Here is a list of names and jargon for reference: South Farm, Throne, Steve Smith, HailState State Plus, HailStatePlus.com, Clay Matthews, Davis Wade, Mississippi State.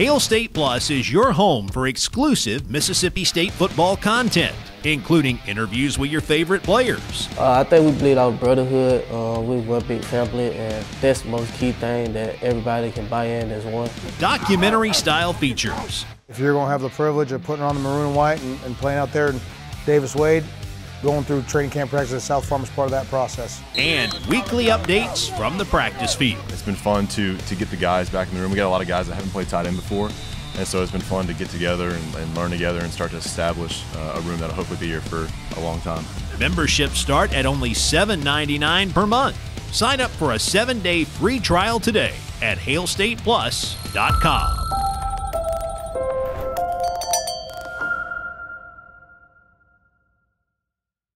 HailState Plus is your home for exclusive Mississippi State football content, including interviews with your favorite players. I think we bleed out brotherhood with one big family, and that's the most key thing that everybody can buy in as one. Documentary-style features. If you're going to have the privilege of putting on the maroon and white and playing out there in Davis Wade, going through training camp practice at South Farm is part of that process. And weekly updates from the practice field. It's been fun to get the guys back in the room. We got a lot of guys that haven't played tight end before, and so it's been fun to get together and learn together and start to establish a room that'll hopefully be here for a long time. Memberships start at only $7.99 per month. Sign up for a 7-day free trial today at HailStatePlus.com.